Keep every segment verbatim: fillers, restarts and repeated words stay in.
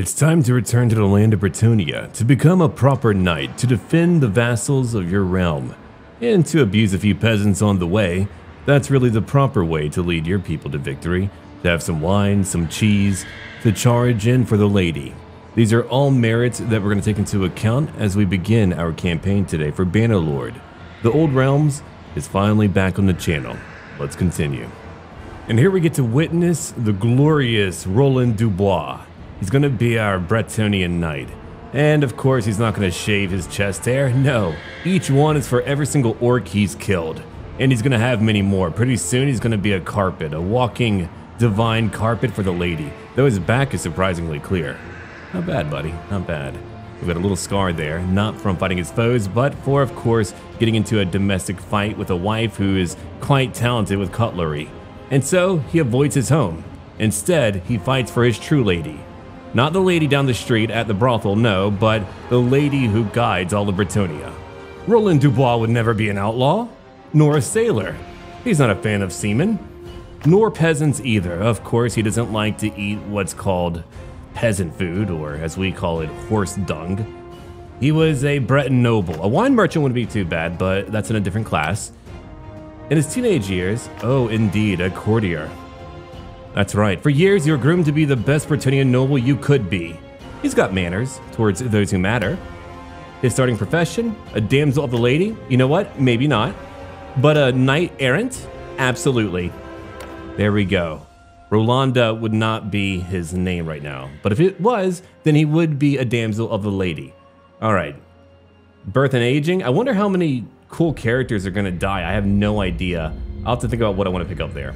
It's time to return to the land of Bretonnia, to become a proper knight, to defend the vassals of your realm, and to abuse a few peasants on the way. That's really the proper way to lead your people to victory, to have some wine, some cheese, to charge in for the lady. These are all merits that we're going to take into account as we begin our campaign today for Bannerlord. The Old Realms is finally back on the channel. Let's continue. And here we get to witness the glorious Roland Dubois. He's going to be our Bretonnian knight. And of course, he's not going to shave his chest hair. No, each one is for every single orc he's killed. And he's going to have many more. Pretty soon, he's going to be a carpet, a walking divine carpet for the lady. Though his back is surprisingly clear. Not bad, buddy. Not bad. We've got a little scar there, not from fighting his foes, but for, of course, getting into a domestic fight with a wife who is quite talented with cutlery. And so, he avoids his home. Instead, he fights for his true lady. Not the lady down the street at the brothel, no, but the lady who guides all of Bretonnia. Roland Dubois would never be an outlaw, nor a sailor. He's not a fan of seamen, nor peasants either. Of course, he doesn't like to eat what's called peasant food, or as we call it, horse dung. He was a Breton noble. A wine merchant wouldn't be too bad, but that's in a different class. In his teenage years, oh indeed, a courtier. That's right, for years you were groomed to be the best Bretonnian noble you could be. He's got manners towards those who matter. His starting profession, a damsel of the lady? You know what, maybe not. But a knight errant? Absolutely. There we go. Rolanda would not be his name right now, but if it was, then he would be a damsel of the lady. All right, birth and aging. I wonder how many cool characters are gonna die. I have no idea. I'll have to think about what I wanna pick up there.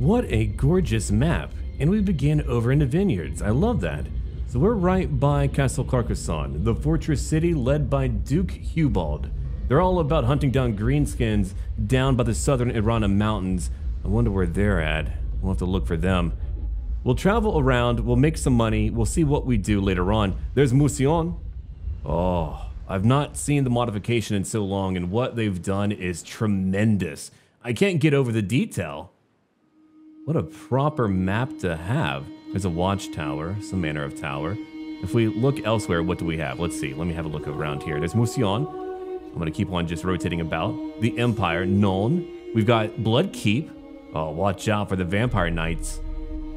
What a gorgeous map. And we begin over in the vineyards. I love that. So we're right by Castle Carcassonne, the fortress city led by Duke Hubald. They're all about hunting down greenskins down by the southern Irana mountains. I wonder where they're at. We'll have to look for them. We'll travel around, we'll make some money, we'll see what we do later on. There's Musion. Oh, I've not seen the modification in so long, and what they've done is tremendous. I can't get over the detail. What a proper map to have. There's a watchtower, some manner of tower. If we look elsewhere, what do we have? Let's see, let me have a look around here. There's Musion. I'm gonna keep on just rotating about. The Empire, None. We've got Bloodkeep. Oh, watch out for the vampire knights,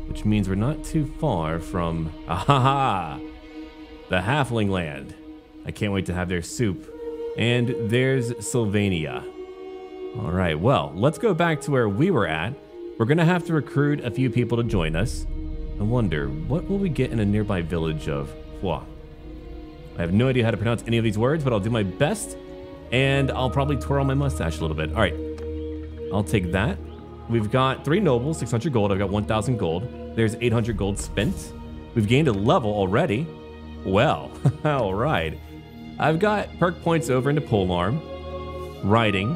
which means we're not too far from, ahaha, the halfling land. I can't wait to have their soup. And there's Sylvania. All right, well, let's go back to where we were at. We're gonna have to recruit a few people to join us. I wonder, what will we get in a nearby village of Foix? I have no idea how to pronounce any of these words, but I'll do my best, and I'll probably twirl my mustache a little bit. All right, I'll take that. We've got three nobles, six hundred gold. I've got one thousand gold. There's eight hundred gold spent. We've gained a level already. Well, all right. I've got perk points over into polearm, riding,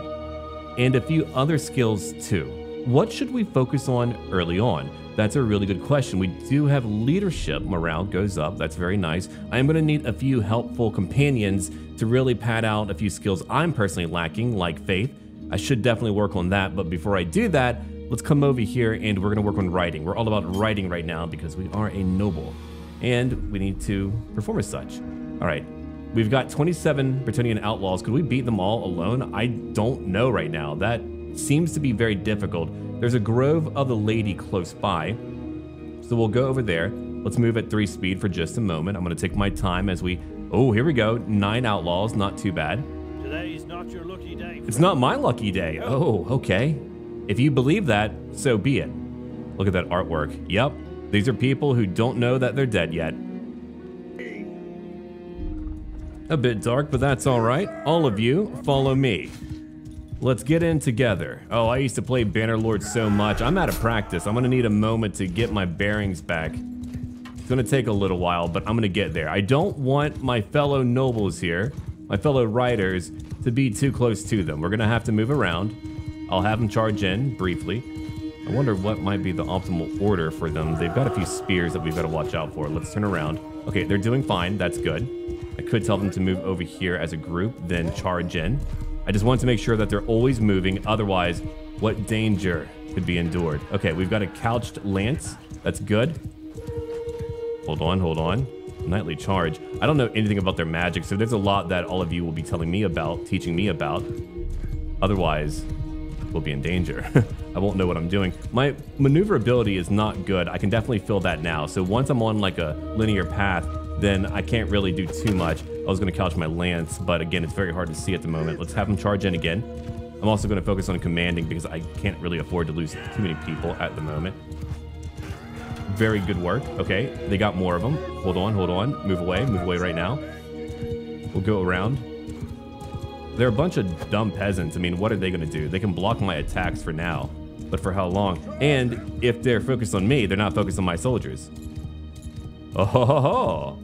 and a few other skills too. What should we focus on early on? That's a really good question. We do have leadership. Morale goes up. That's very nice. I'm going to need a few helpful companions to really pad out a few skills I'm personally lacking, like faith. I should definitely work on that, but before I do that, let's come over here and we're gonna work on writing. We're all about writing right now because we are a noble and we need to perform as such. All right, we've got twenty-seven Bretonnian outlaws. Could we beat them all alone? I don't know right now. That seems to be very difficult. There's a Grove of the Lady close by, so we'll go over there. Let's move at three speed for just a moment. I'm gonna take my time as we, oh, here we go. Nine outlaws, not too bad. Today's not your lucky day. It's not my lucky day. Oh, okay. If you believe that, so be it. Look at that artwork. Yep, these are people who don't know that they're dead yet. A bit dark, but that's all right. All of you, follow me. Let's get in together. Oh, I used to play Bannerlord so much. I'm out of practice. I'm gonna need a moment to get my bearings back. It's gonna take a little while, but I'm gonna get there. I don't want my fellow nobles here, my fellow riders, to be too close to them. We're gonna have to move around. I'll have them charge in briefly. I wonder what might be the optimal order for them. They've got a few spears that we've got to watch out for. Let's turn around. Okay, they're doing fine. That's good. I could tell them to move over here as a group, then charge in. I just want to make sure that they're always moving. Otherwise, what danger could be endured? Okay, we've got a couched lance. That's good. Hold on, hold on. Knightly Charge. I don't know anything about their magic, so there's a lot that all of you will be telling me about, teaching me about. Otherwise, we'll be in danger. I won't know what I'm doing. My maneuverability is not good. I can definitely feel that now. So once I'm on like a linear path, then I can't really do too much. I was going to couch my lance, but again, it's very hard to see at the moment. Let's have him charge in again. I'm also going to focus on commanding because I can't really afford to lose too many people at the moment. Very good work. Okay, they got more of them. Hold on, hold on. Move away, move away right now. We'll go around. They're a bunch of dumb peasants. I mean, what are they going to do? They can block my attacks for now, but for how long? And if they're focused on me, they're not focused on my soldiers. Oh, ho, ho, ho.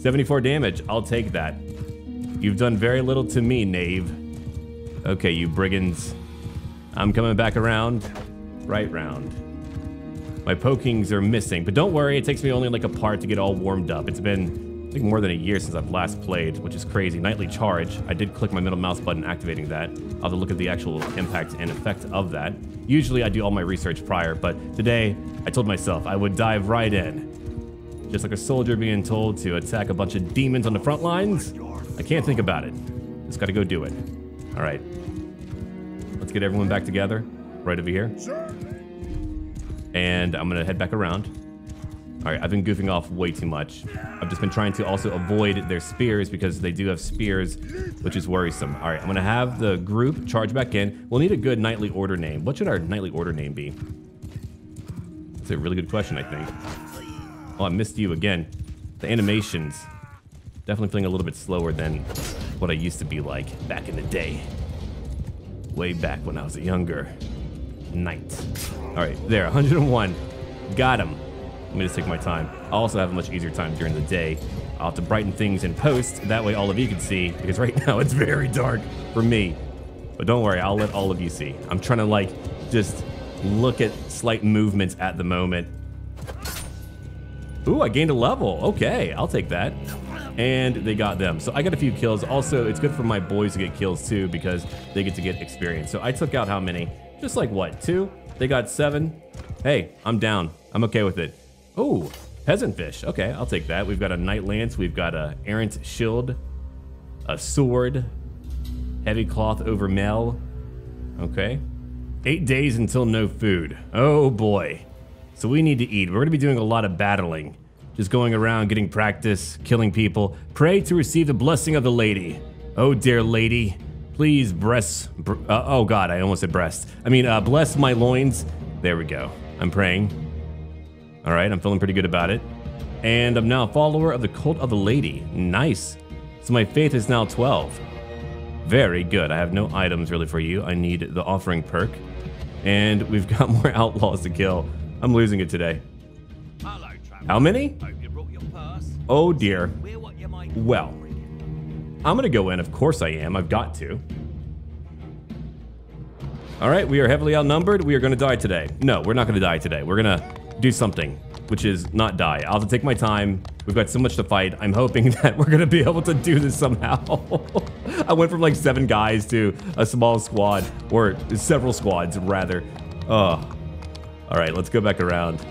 seventy-four damage. I'll take that. You've done very little to me, knave. Okay, you brigands. I'm coming back around. Right round. My pokings are missing, but don't worry. It takes me only like a part to get all warmed up. It's been, I think, more than a year since I've last played, which is crazy. Knightly Charge. I did click my middle mouse button activating that. I'll have to look at the actual impact and effect of that. Usually I do all my research prior, but today I told myself I would dive right in. Just like a soldier being told to attack a bunch of demons on the front lines. I can't think about it. Just gotta go do it. All right. Let's get everyone back together. Right over here. And I'm gonna head back around. All right, I've been goofing off way too much. I've just been trying to also avoid their spears because they do have spears, which is worrisome. All right, I'm gonna have the group charge back in. We'll need a good knightly order name. What should our knightly order name be? That's a really good question, I think. Oh, I missed you again. The animations. Definitely feeling a little bit slower than what I used to be like back in the day. Way back when I was a younger knight. All right, there, one hundred and one. Got him. Let me just take my time. I also have a much easier time during the day. I'll have to brighten things in post. That way all of you can see, because right now it's very dark for me. But don't worry, I'll let all of you see. I'm trying to, like, just look at slight movements at the moment. Ooh, I gained a level. Okay, I'll take that. And they got them. So I got a few kills. Also, it's good for my boys to get kills, too, because they get to get experience. So I took out how many? Just like, what, two? They got seven. Hey, I'm down. I'm okay with it. Oh, peasant fish. Okay, I'll take that. We've got a knight lance. We've got a errant shield, a sword, heavy cloth over mail. Okay. Eight days until no food. Oh boy. So we need to eat. We're gonna be doing a lot of battling. Just going around, getting practice, killing people. Pray to receive the blessing of the lady. Oh dear lady. Please breast, br uh, oh God, I almost said breast. I mean, uh, bless my loins. There we go, I'm praying. All right, I'm feeling pretty good about it. And I'm now a follower of the cult of the lady, nice. So my faith is now twelve. Very good, I have no items really for you. I need the offering perk. And we've got more outlaws to kill. I'm losing it today. Hello, how many? Hope you brought your purse. Oh dear, well. I'm gonna go in, of course I am, I've got to. All right, we are heavily outnumbered, we are gonna die today. No, we're not gonna die today, we're gonna do something, which is not die. I'll have to take my time, we've got so much to fight, I'm hoping that we're gonna be able to do this somehow. I went from like seven guys to a small squad, or several squads rather. Oh. All right, let's go back around.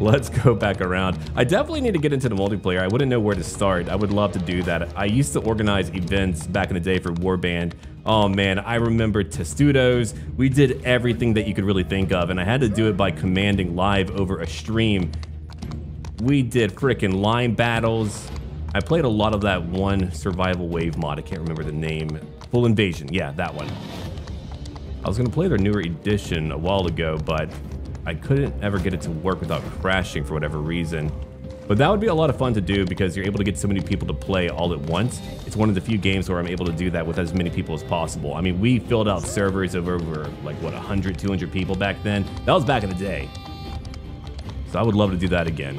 Let's go back around. I definitely need to get into the multiplayer. I wouldn't know where to start. I would love to do that. I used to organize events back in the day for Warband. Oh man, I remember Testudos. We did everything that you could really think of, and I had to do it by commanding live over a stream. We did freaking line battles. I played a lot of that one survival wave mod. I can't remember the name. Full Invasion, yeah, that one. I was gonna play their newer edition a while ago, but I couldn't ever get it to work without crashing for whatever reason. But that would be a lot of fun to do because you're able to get so many people to play all at once. It's one of the few games where I'm able to do that with as many people as possible. I mean, we filled out servers of over like, what, one hundred, two hundred people back then. That was back in the day. So I would love to do that again.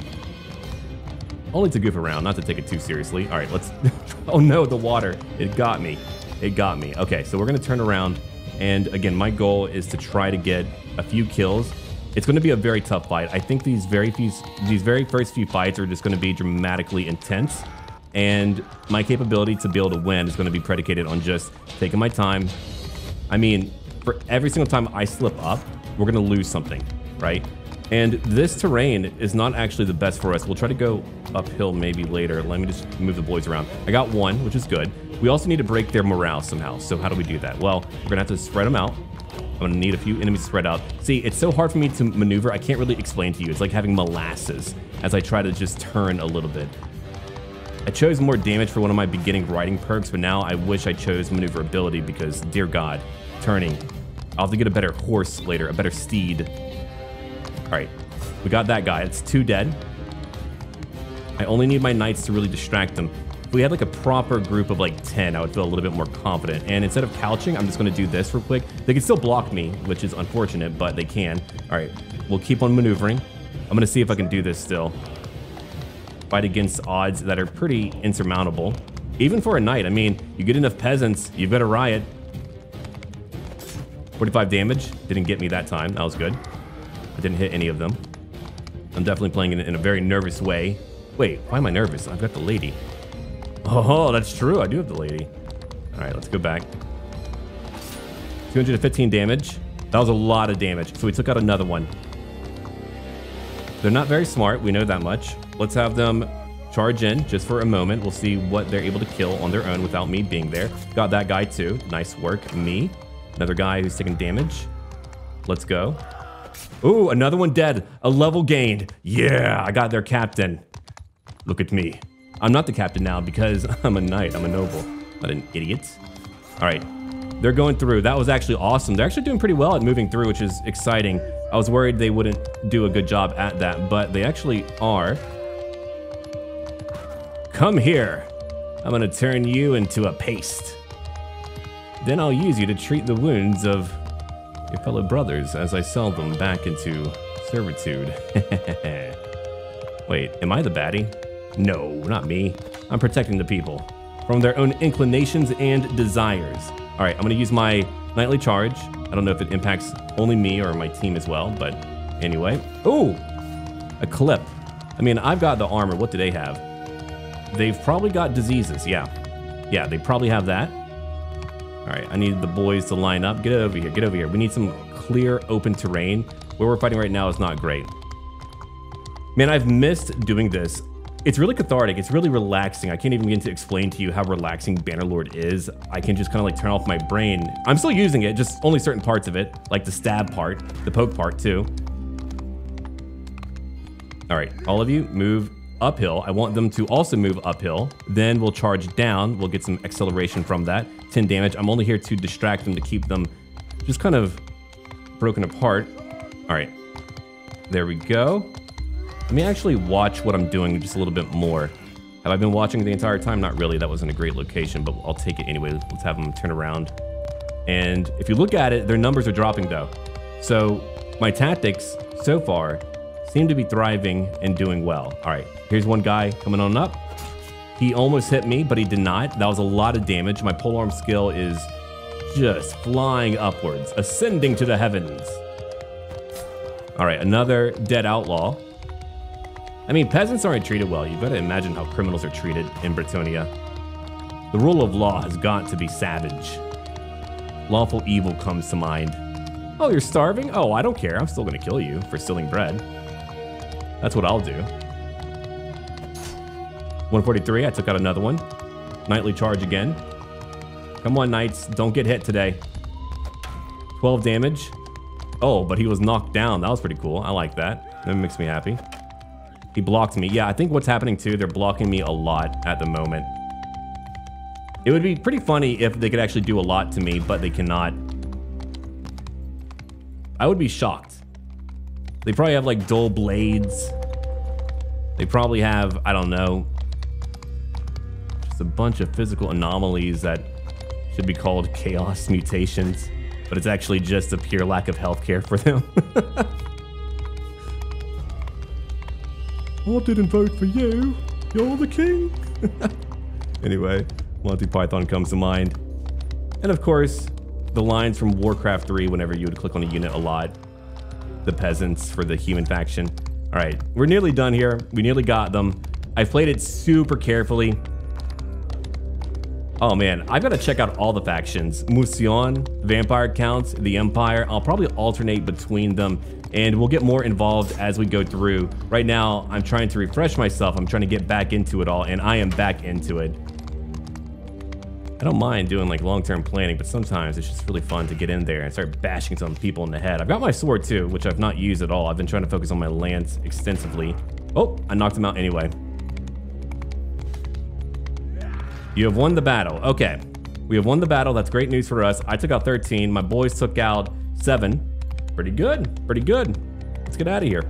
Only to goof around, not to take it too seriously. All right, let's, oh no, the water, it got me. It got me. Okay, so we're gonna turn around. And again, my goal is to try to get a few kills. It's going to be a very tough fight. I think these very few, these very first few fights are just going to be dramatically intense, and my capability to be able to win is going to be predicated on just taking my time. I mean, for every single time I slip up, we're going to lose something, right? And this terrain is not actually the best for us. We'll try to go uphill maybe later. Let me just move the boys around. I got one, which is good. We also need to break their morale somehow. So how do we do that? Well, we're gonna have to spread them out. I'm gonna need a few enemies spread out. See, it's so hard for me to maneuver. I can't really explain to you. It's like having molasses as I try to just turn a little bit. I chose more damage for one of my beginning riding perks, but now I wish I chose maneuverability because, dear God, turning. I'll have to get a better horse later, a better steed. All right, we got that guy. It's two dead. I only need my knights to really distract them. If we had like a proper group of like ten, I would feel a little bit more confident. And instead of couching, I'm just gonna do this real quick. They can still block me, which is unfortunate, but they can. All right, we'll keep on maneuvering. I'm gonna see if I can do this still. Fight against odds that are pretty insurmountable. Even for a knight, I mean, you get enough peasants, you've got a riot. forty-five damage, didn't get me that time, that was good. I didn't hit any of them. I'm definitely playing in, in a very nervous way. Wait, why am I nervous? I've got the lady. Oh, that's true. I do have the lady. All right, let's go back. two hundred fifteen damage. That was a lot of damage. So we took out another one. They're not very smart. We know that much. Let's have them charge in just for a moment. We'll see what they're able to kill on their own without me being there. Got that guy too. Nice work. Me. Another guy who's taking damage. Let's go. Ooh, another one dead. A level gained. Yeah, I got their captain. Look at me. I'm not the captain now because I'm a knight. I'm a noble, not an idiot. All right, they're going through. That was actually awesome. They're actually doing pretty well at moving through, which is exciting. I was worried they wouldn't do a good job at that, but they actually are. Come here. I'm gonna turn you into a paste. Then I'll use you to treat the wounds of your fellow brothers as I sell them back into servitude. Wait, am I the baddie? No, not me. I'm protecting the people from their own inclinations and desires. All right, I'm gonna use my knightly charge. I don't know if it impacts only me or my team as well, but anyway. Ooh, a clip. I mean, I've got the armor. What do they have? They've probably got diseases, yeah. Yeah, they probably have that. All right, I need the boys to line up. Get over here, get over here. We need some clear, open terrain. Where we're fighting right now is not great. Man, I've missed doing this. It's really cathartic, it's really relaxing. I can't even begin to explain to you how relaxing Bannerlord is. I can just kind of like turn off my brain. I'm still using it, just only certain parts of it, like the stab part, the poke part too. All right, all of you move uphill. I want them to also move uphill. Then we'll charge down. We'll get some acceleration from that. ten damage. I'm only here to distract them, to keep them just kind of broken apart. All right, there we go. Let me actually watch what I'm doing just a little bit more. Have I been watching the entire time? Not really. That wasn't a great location, but I'll take it anyway. Let's have them turn around. And if you look at it, their numbers are dropping though. So my tactics so far seem to be thriving and doing well. All right, here's one guy coming on up. He almost hit me, but he did not. That was a lot of damage. My polearm skill is just flying upwards, ascending to the heavens. All right, another dead outlaw. I mean, peasants aren't treated well. You've got to imagine how criminals are treated in Bretonnia. The rule of law has got to be savage. Lawful evil comes to mind. Oh, you're starving? Oh, I don't care. I'm still gonna kill you for stealing bread. That's what I'll do. one forty-three, I took out another one. Knightly charge again. Come on, knights, don't get hit today. twelve damage. Oh, but he was knocked down. That was pretty cool. I like that. That makes me happy. He blocked me. Yeah, I think what's happening too, they're blocking me a lot at the moment. It would be pretty funny if they could actually do a lot to me, but they cannot. I would be shocked. They probably have like dull blades. They probably have, I don't know, just a bunch of physical anomalies that should be called chaos mutations, but it's actually just a pure lack of healthcare for them. I didn't vote for you. You're the king. Anyway, Monty Python comes to mind. And of course, the lines from Warcraft three, whenever you would click on a unit a lot. The peasants for the human faction. All right, we're nearly done here. We nearly got them. I've played it super carefully. Oh man, I've got to check out all the factions. Musion, Vampire Counts, the Empire. I'll probably alternate between them, and we'll get more involved as we go through. Right now, I'm trying to refresh myself. I'm trying to get back into it all, and I am back into it. I don't mind doing like long-term planning, but sometimes it's just really fun to get in there and start bashing some people in the head. I've got my sword too, which I've not used at all. I've been trying to focus on my lance extensively. Oh, I knocked him out anyway. You have won the battle. Okay, we have won the battle. That's great news for us. I took out thirteen. My boys took out seven. Pretty good. Pretty good. Let's get out of here.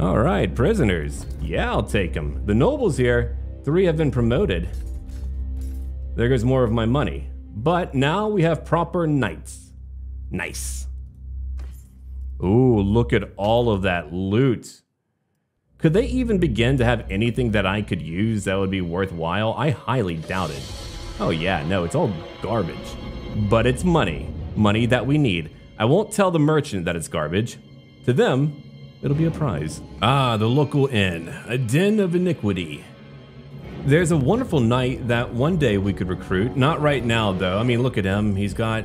All right, prisoners. Yeah, I'll take them. The nobles here, three have been promoted. There goes more of my money. But now we have proper knights. Nice. Ooh, look at all of that loot. Could they even begin to have anything that I could use that would be worthwhile? I highly doubt it. Oh yeah, no, it's all garbage. But it's money, money that we need. I won't tell the merchant that it's garbage. To them, it'll be a prize. Ah, the local inn, a den of iniquity. There's a wonderful knight that one day we could recruit. Not right now though, I mean, look at him. He's got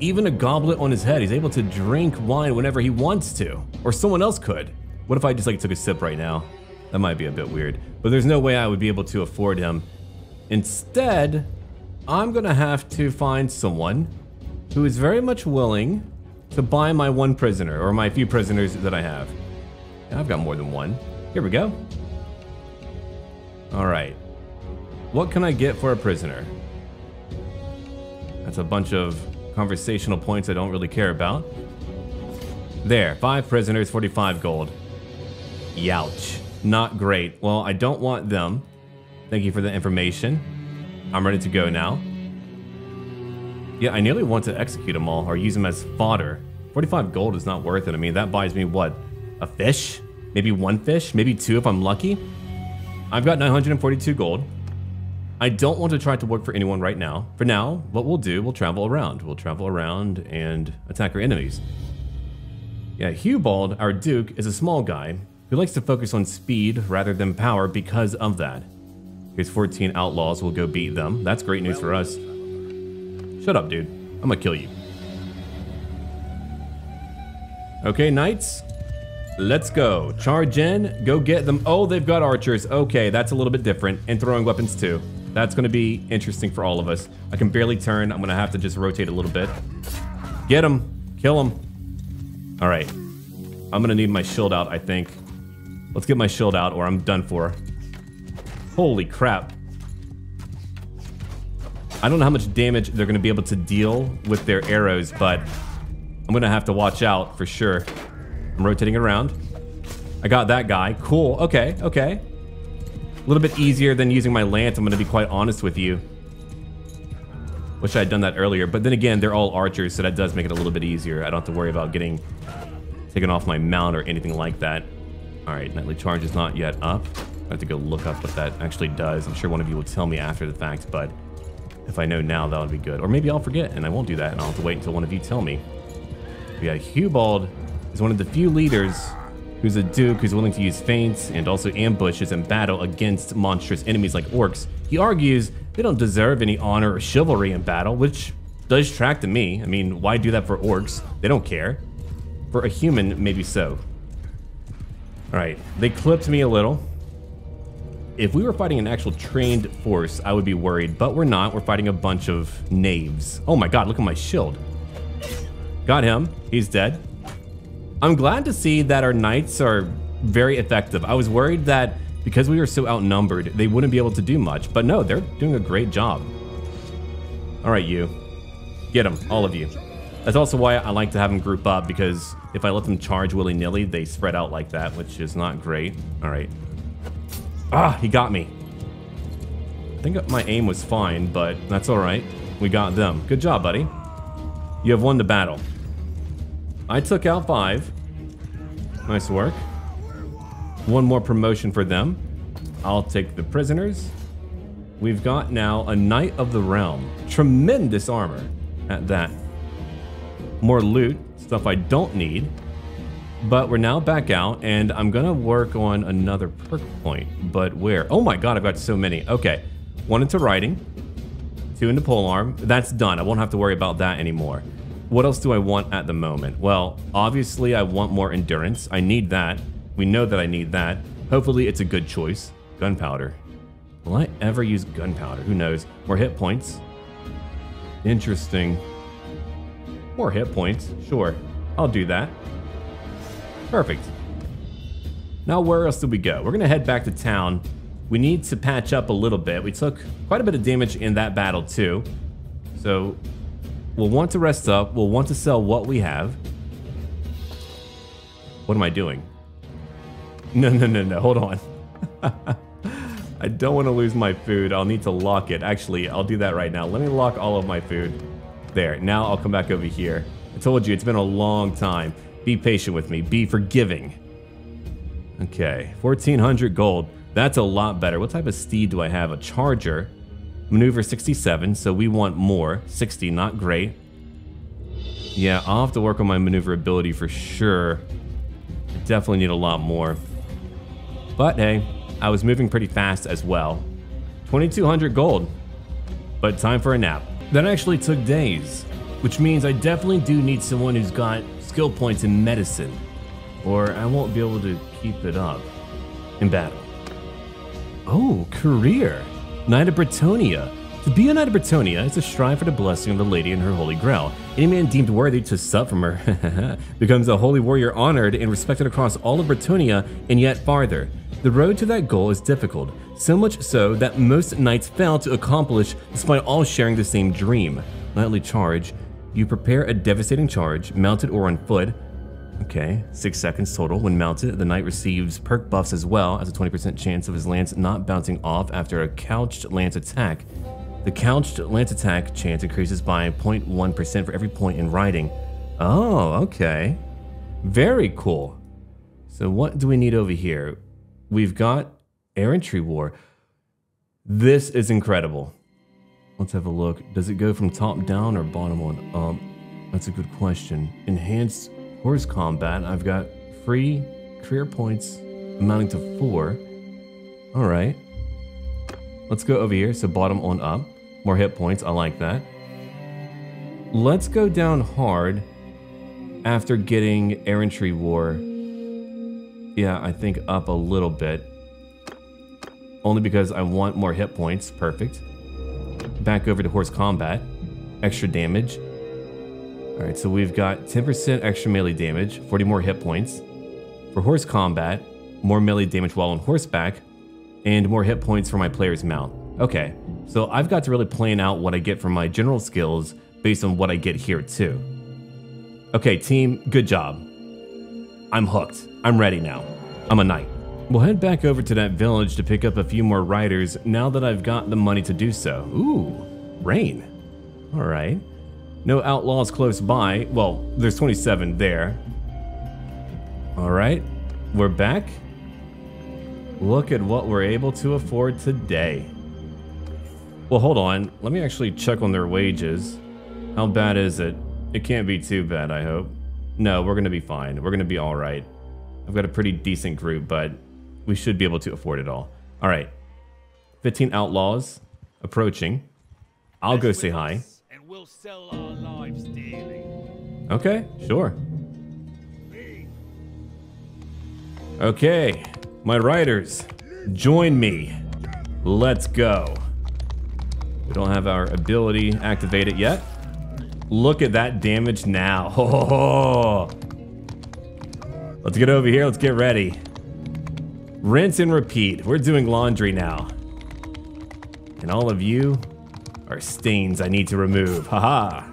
even a goblet on his head. He's able to drink wine whenever he wants to, or someone else could. What if I just like took a sip right now? That might be a bit weird, but there's no way I would be able to afford him. Instead, I'm gonna have to find someone who is very much willing to buy my one prisoner, or my few prisoners that I have. I've got more than one. Here we go. All right, what can I get for a prisoner? That's a bunch of conversational points I don't really care about. There, five prisoners, forty-five gold. Youch, not great. Well, I don't want them. Thank you for the information. I'm ready to go now. Yeah, I nearly want to execute them all or use them as fodder. forty-five gold is not worth it. I mean, that buys me what? A fish? Maybe one fish? Maybe two if I'm lucky? I've got nine hundred forty-two gold. I don't want to try to work for anyone right now. For now, what we'll do, we'll travel around. We'll travel around and attack our enemies. Yeah, Hubald, our duke, is a small guy who likes to focus on speed rather than power because of that. Here's fourteen outlaws, we'll go beat them. That's great news for us. Shut up, dude. I'm gonna kill you. Okay, knights. Let's go. Charge in, go get them. Oh, they've got archers. Okay, that's a little bit different. And throwing weapons too. That's gonna be interesting for all of us. I can barely turn. I'm gonna have to just rotate a little bit. Get him, kill him. All right, I'm gonna need my shield out, I think. Let's get my shield out or I'm done for. Holy crap. I don't know how much damage they're gonna be able to deal with their arrows, but I'm gonna have to watch out for sure. I'm rotating around. I got that guy, cool, okay, okay. A little bit easier than using my lance, I'm gonna be quite honest with you. Wish I had done that earlier, but then again, they're all archers, so that does make it a little bit easier. I don't have to worry about getting taken off my mount or anything like that. All right, knightly charge is not yet up. I have to go look up what that actually does. I'm sure one of you will tell me after the fact, but if I know now, that would be good. Or maybe I'll forget and I won't do that, and I'll have to wait until one of you tell me. Yeah, Hubald is one of the few leaders who's a duke who's willing to use feints and also ambushes in battle against monstrous enemies like orcs. He argues they don't deserve any honor or chivalry in battle, which does track to me. I mean, why do that for orcs? They don't care. For a human, maybe so. All right, they clipped me a little. If we were fighting an actual trained force, I would be worried, but we're not. We're fighting a bunch of knaves. Oh my God, look at my shield. Got him, he's dead. I'm glad to see that our knights are very effective. I was worried that because we were so outnumbered, they wouldn't be able to do much, but no, they're doing a great job. All right, you. Get them, all of you. That's also why I like to have them group up, because if I let them charge willy-nilly, they spread out like that, which is not great. All right. Ah, he got me. I think my aim was fine, but that's all right. We got them. Good job, buddy. You have won the battle. I took out five. Nice work. One more promotion for them. I'll take the prisoners. We've got now a Knight of the Realm. Tremendous armor at that. More loot, stuff I don't need. But we're now back out, and I'm gonna work on another perk point, but where? Oh my God, I've got so many. Okay, one into riding, two into polearm. That's done. I won't have to worry about that anymore. What else do I want at the moment? Well, obviously I want more endurance. I need that. We know that I need that. Hopefully it's a good choice. Gunpowder. Will I ever use gunpowder? Who knows? More hit points. Interesting. More hit points. Sure. I'll do that. Perfect. Now where else did we go? We're going to head back to town. We need to patch up a little bit. We took quite a bit of damage in that battle too. So we'll want to rest up. We'll want to sell what we have. What am I doing? No, no, no, no. Hold on. I don't want to lose my food. I'll need to lock it. Actually, I'll do that right now. Let me lock all of my food. There. Now I'll come back over here. I told you, it's been a long time. Be patient with me. Be forgiving. Okay. fourteen hundred gold. That's a lot better. What type of steed do I have? A charger. Maneuver sixty-seven, so we want more. sixty, not great. Yeah, I'll have to work on my maneuverability for sure. I definitely need a lot more. But hey, I was moving pretty fast as well. twenty-two hundred gold, but time for a nap. That actually took days, which means I definitely do need someone who's got skill points in medicine, or I won't be able to keep it up in battle. Oh, career. Knight of Bretonnia. To be a Knight of Bretonnia is to strive for the blessing of the Lady and her Holy Grail. Any man deemed worthy to sup from her becomes a holy warrior honored and respected across all of Bretonnia and yet farther. The road to that goal is difficult, so much so that most knights fail to accomplish despite all sharing the same dream. Knightly charge. You prepare a devastating charge, mounted or on foot. Okay, six seconds total. When mounted, the knight receives perk buffs as well as a twenty percent chance of his lance not bouncing off after a couched lance attack. The couched lance attack chance increases by zero point one percent for every point in riding. Oh, okay. Very cool. So what do we need over here? We've got errantry war. This is incredible. Let's have a look. Does it go from top down or bottom on up? That's a good question. Enhanced horse combat. I've got free career points amounting to four. All right. Let's go over here. So bottom on up. More hit points. I like that. Let's go down hard after getting errantry war. Yeah, I think up a little bit. Only because I want more hit points. Perfect. Back over to horse combat. Extra damage. All right, so we've got ten percent extra melee damage, forty more hit points. For horse combat, more melee damage while on horseback, and more hit points for my player's mount. Okay, so I've got to really plan out what I get from my general skills based on what I get here too. Okay, team, good job. I'm hooked. I'm ready now. I'm a knight. We'll head back over to that village to pick up a few more riders now that I've got the money to do so. Ooh, rain. All right. No outlaws close by. Well, there's twenty-seven there. All right, we're back. Look at what we're able to afford today. Well, hold on. Let me actually check on their wages. How bad is it? It can't be too bad, I hope. No, we're gonna be fine. We're gonna be all right. I've got a pretty decent group, but we should be able to afford it all. All right, fifteen outlaws approaching. I'll go say hi. We'll sell our lives daily. Okay, sure. Okay, my riders, join me. Let's go. We don't have our ability activated yet. Look at that damage now. Oh, let's get over here. Let's get ready. Rinse and repeat. We're doing laundry now. And all of you are stains I need to remove. Haha.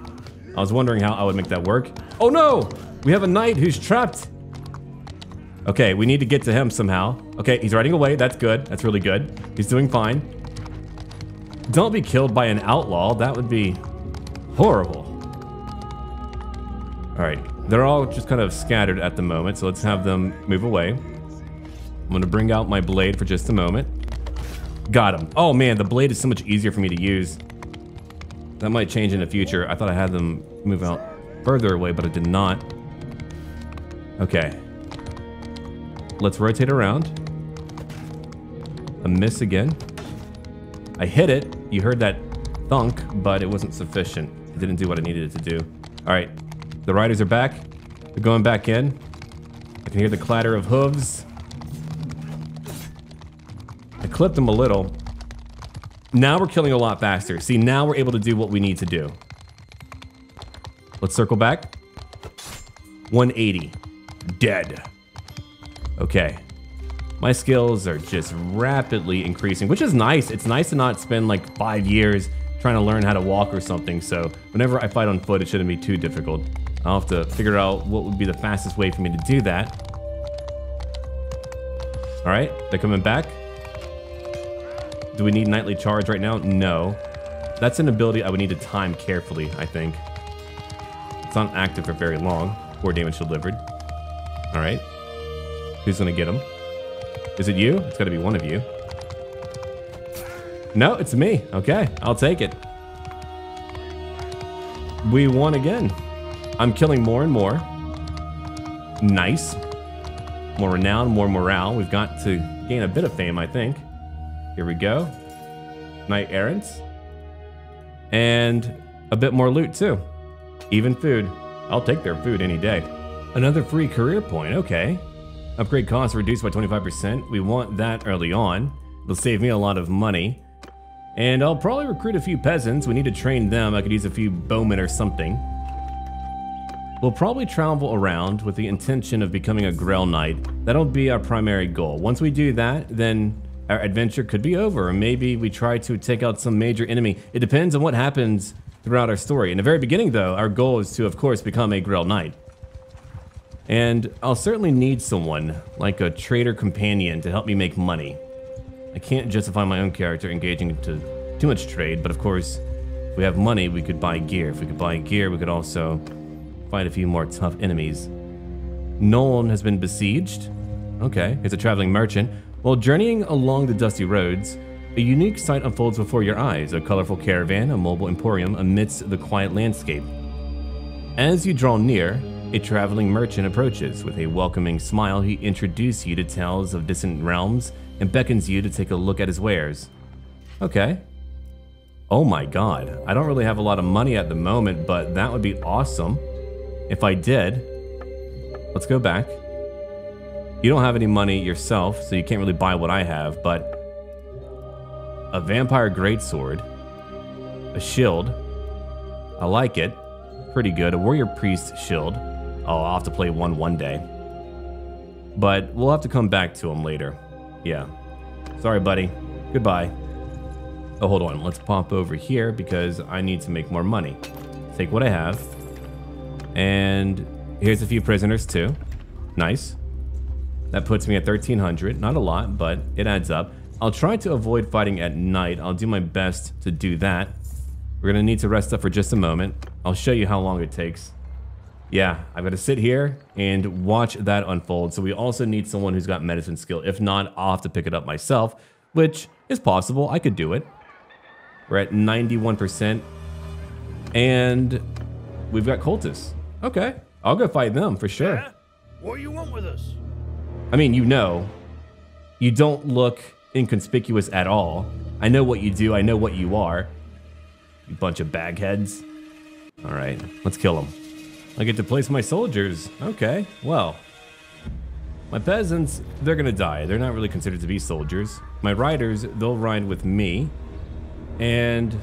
I was wondering how I would make that work. Oh no! We have a knight who's trapped. Okay, we need to get to him somehow. Okay, he's riding away. That's good. That's really good. He's doing fine. Don't be killed by an outlaw. That would be horrible. All right, they're all just kind of scattered at the moment, so let's have them move away. I'm gonna bring out my blade for just a moment. Got him. Oh man, the blade is so much easier for me to use. That might change in the future. I thought I had them move out further away, but I did not. Okay. Let's rotate around. A miss again. I hit it. You heard that thunk, but it wasn't sufficient. It didn't do what I needed it to do. All right, the riders are back. They're going back in. I can hear the clatter of hooves. I clipped them a little. Now we're killing a lot faster. See, now we're able to do what we need to do. Let's circle back. one eighty. Dead. Okay. My skills are just rapidly increasing, which is nice. It's nice to not spend like five years trying to learn how to walk or something. So whenever I fight on foot, it shouldn't be too difficult. I'll have to figure out what would be the fastest way for me to do that. All right, they're coming back. Do we need knightly charge right now? No. That's an ability I would need to time carefully, I think. It's not active for very long. Four damage delivered. All right. Who's gonna get him? Is it you? It's gotta be one of you. No, it's me. Okay, I'll take it. We won again. I'm killing more and more. Nice. More renown, more morale. We've got to gain a bit of fame, I think. Here we go. Knight errants. And a bit more loot too. Even food. I'll take their food any day. Another free career point, okay. Upgrade costs reduced by twenty-five percent. We want that early on. It'll save me a lot of money. And I'll probably recruit a few peasants. We need to train them. I could use a few bowmen or something. We'll probably travel around with the intention of becoming a Grail Knight. That'll be our primary goal. Once we do that, then our adventure could be over, or maybe we try to take out some major enemy. It depends on what happens throughout our story. In the very beginning, though, our goal is to, of course, become a Grail Knight. And I'll certainly need someone, like a trader companion, to help me make money. I can't justify my own character engaging into too much trade, but of course, if we have money, we could buy gear. If we could buy gear, we could also fight a few more tough enemies. Nolan has been besieged. Okay, he's a traveling merchant. While journeying along the dusty roads, a unique sight unfolds before your eyes, a colorful caravan, a mobile emporium amidst the quiet landscape. As you draw near, a traveling merchant approaches. With a welcoming smile, he introduces you to tales of distant realms and beckons you to take a look at his wares. Okay. Oh my god, I don't really have a lot of money at the moment, but that would be awesome if I did. Let's go back. You don't have any money yourself, so you can't really buy what I have, but a vampire greatsword, a shield, I like it, pretty good, a warrior priest shield, oh, I'll have to play one one day, but we'll have to come back to him later, yeah, sorry buddy, goodbye. Oh, hold on, let's pop over here because I need to make more money. Take what I have, and here's a few prisoners too, nice. That puts me at thirteen hundred, not a lot, but it adds up. I'll try to avoid fighting at night. I'll do my best to do that. We're gonna need to rest up for just a moment. I'll show you how long it takes. Yeah, I've gotta sit here and watch that unfold. So we also need someone who's got medicine skill. If not, I'll have to pick it up myself, which is possible, I could do it. We're at ninety-one percent and we've got cultists. Okay, I'll go fight them for sure. Yeah. What do you want with us? I mean, you know, you don't look inconspicuous at all. I know what you do. I know what you are. You bunch of bagheads. All right, let's kill them. I get to place my soldiers. Okay, well, my peasants, they're going to die. They're not really considered to be soldiers. My riders, they'll ride with me. And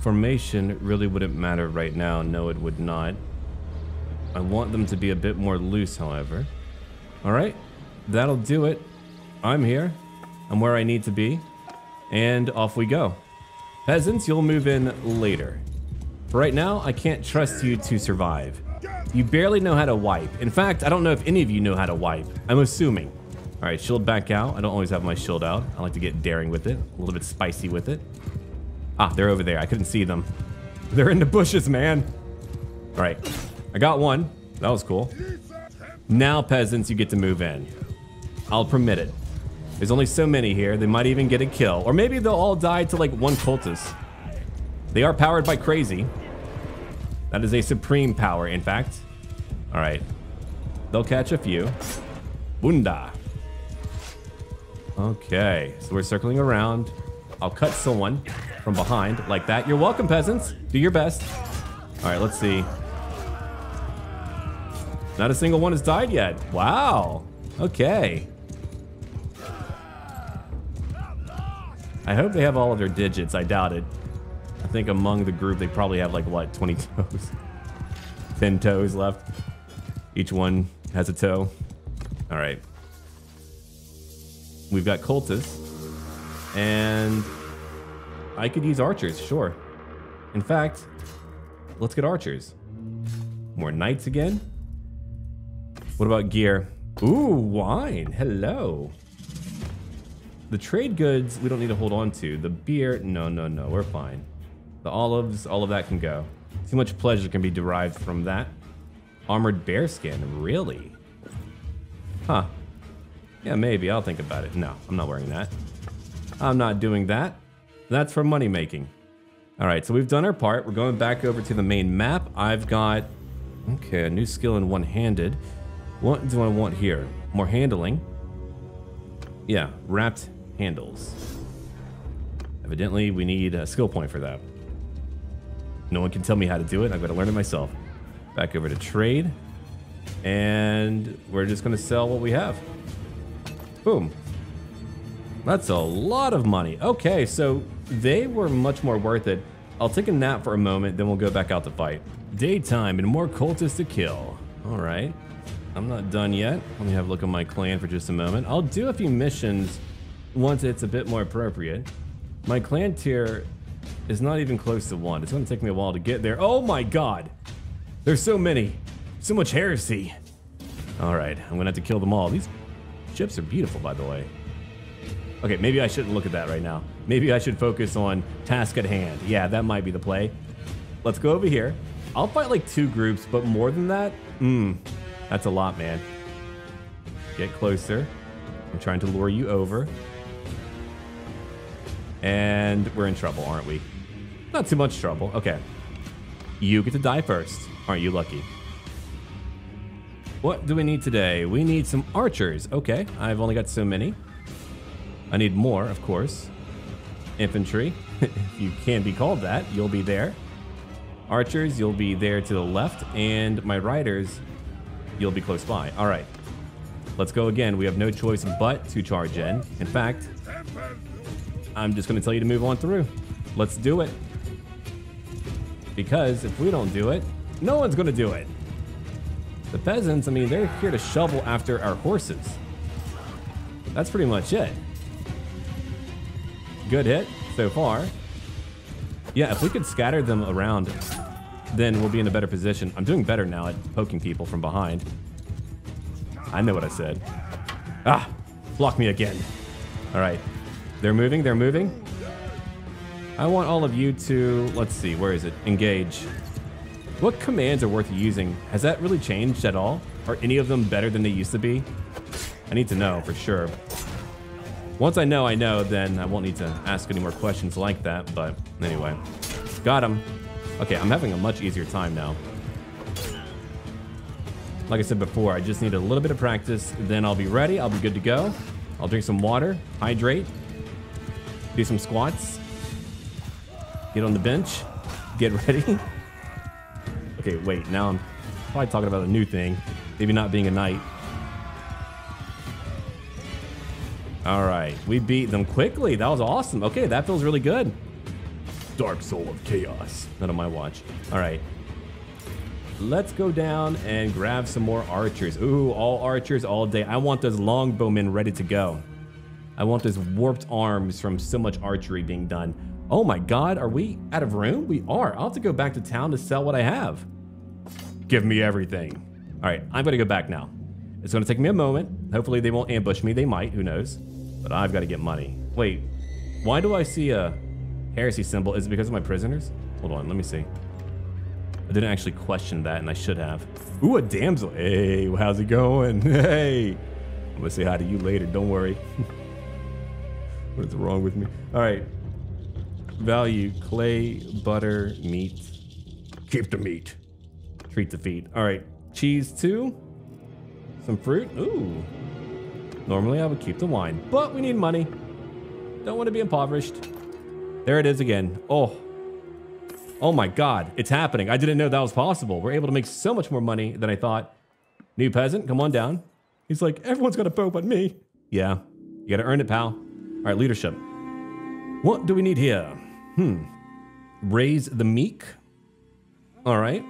formation really wouldn't matter right now. No, it would not. I want them to be a bit more loose, however. All right, that'll do it. I'm here. I'm where I need to be. And off we go. Peasants, you'll move in later. For right now, I can't trust you to survive. You barely know how to wipe. In fact, I don't know if any of you know how to wipe. I'm assuming. All right, shield back out. I don't always have my shield out. I like to get daring with it. A little bit spicy with it. Ah, they're over there. I couldn't see them. They're in the bushes, man. All right, I got one. That was cool. Now, peasants, you get to move in. I'll permit it. There's only so many here. They might even get a kill. Or maybe they'll all die to, like, one cultist. They are powered by crazy. That is a supreme power, in fact. All right. They'll catch a few. Bunda. Okay. So we're circling around. I'll cut someone from behind like that. You're welcome, peasants. Do your best. All right, let's see. Not a single one has died yet. Wow. Okay. I hope they have all of their digits. I doubt it. I think among the group, they probably have like, what, twenty toes? ten toes left. Each one has a toe. All right. We've got cultists. And I could use archers, sure. In fact, let's get archers. More knights again. What about gear? Ooh, wine. Hello. The trade goods, we don't need to hold on to. The beer, no, no, no, we're fine. The olives, all of that can go. Too much pleasure can be derived from that. Armored bearskin, really? Huh. Yeah, maybe, I'll think about it. No, I'm not wearing that. I'm not doing that. That's for money making. All right, so we've done our part. We're going back over to the main map. I've got, okay, a new skill in one-handed. What do I want here? More handling. Yeah, wrapped handles. Evidently, we need a skill point for that. No one can tell me how to do it. I've got to learn it myself. Back over to trade. And we're just going to sell what we have. Boom. That's a lot of money. Okay, so they were much more worth it. I'll take a nap for a moment, then we'll go back out to fight. Daytime and more cultists to kill. All right. I'm not done yet. Let me have a look at my clan for just a moment. I'll do a few missions once it's a bit more appropriate. My clan tier is not even close to one. It's going to take me a while to get there. Oh my god! There's so many. So much heresy. Alright, I'm going to have to kill them all. These ships are beautiful, by the way. Okay, maybe I shouldn't look at that right now. Maybe I should focus on task at hand. Yeah, that might be the play. Let's go over here. I'll fight like two groups, but more than that? Mmm. That's a lot, man. Get closer. I'm trying to lure you over. And we're in trouble, aren't we? Not too much trouble. Okay. You get to die first. Aren't you lucky? What do we need today? We need some archers. Okay. I've only got so many. I need more, of course. Infantry. If you can be called that, you'll be there. Archers, you'll be there to the left. And my riders... you'll be close by. All right, let's go again. We have no choice but to charge in. In fact, I'm just going to tell you to move on through. Let's do it. Because if we don't do it, no one's going to do it. The peasants, I mean, they're here to shovel after our horses. That's pretty much it. Good hit so far. Yeah, if we could scatter them around, then we'll be in a better position. I'm doing better now at poking people from behind. I know what I said. Ah, block me again. All right, they're moving, they're moving. I want all of you to, let's see, where is it? Engage. What commands are worth using? Has that really changed at all? Are any of them better than they used to be? I need to know for sure. Once I know, I know, then I won't need to ask any more questions like that, but anyway. Got him. Okay, I'm having a much easier time now. Like I said before, I just need a little bit of practice, then I'll be ready, I'll be good to go. I'll drink some water, hydrate, do some squats, get on the bench, get ready. Okay, wait, now I'm probably talking about a new thing, maybe not being a knight. All right, we beat them quickly, that was awesome. Okay, that feels really good. Dark Soul of Chaos. Not on my watch. All right. Let's go down and grab some more archers. Ooh, all archers all day. I want those longbowmen ready to go. I want those warped arms from so much archery being done. Oh my god, are we out of room? We are. I'll have to go back to town to sell what I have. Give me everything. All right, I'm going to go back now. It's going to take me a moment. Hopefully they won't ambush me. They might. Who knows? But I've got to get money. Wait, why do I see a... heresy symbol? Is it because of my prisoners? Hold on, let me see. I didn't actually question that, and I should have. Ooh, a damsel. Hey, how's it going? Hey. I'm going to say hi to you later. Don't worry. What is wrong with me? All right. Value. Clay, butter, meat. Keep the meat. Treat the feet. All right. Cheese, too. Some fruit. Ooh. Normally, I would keep the wine, but we need money. Don't want to be impoverished. There it is again. Oh. Oh my God, it's happening. I didn't know that was possible. We're able to make so much more money than I thought. New peasant, come on down. He's like, everyone's got a bow but me. Yeah, you gotta earn it, pal. All right, leadership. What do we need here? Hmm. Raise the meek. All right.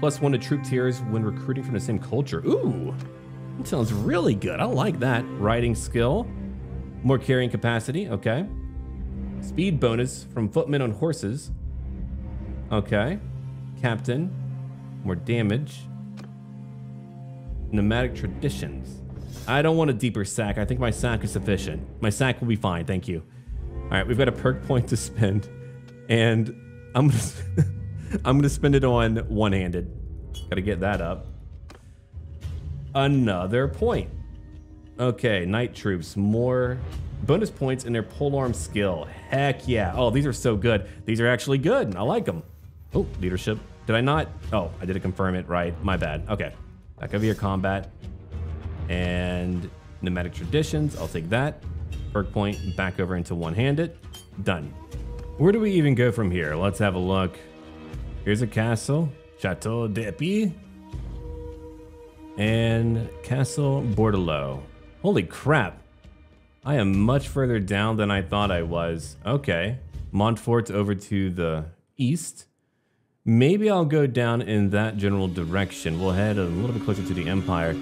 Plus one to troop tiers when recruiting from the same culture. Ooh, that sounds really good. I like that. Riding skill. More carrying capacity, okay. Speed bonus from footmen on horses. Okay. Captain. More damage. Nomadic traditions. I don't want a deeper sack. I think my sack is sufficient. My sack will be fine, thank you. All right, we've got a perk point to spend, and I'm gonna I'm gonna spend it on one-handed. Gotta get that up. Another point. Okay, night troops, more bonus points in their polearm skill. Heck yeah. Oh, these are so good. These are actually good. I like them. Oh, leadership. Did I not? Oh, I didn't confirm it right. My bad. Okay. Back over here, combat. And nomadic traditions. I'll take that. Perk point back over into one-handed. Done. Where do we even go from here? Let's have a look. Here's a castle. Chateau d'Epi. And Castle Bordelot. Holy crap. I am much further down than I thought I was. Okay. Montfort's over to the east. Maybe I'll go down in that general direction. We'll head a little bit closer to the Empire.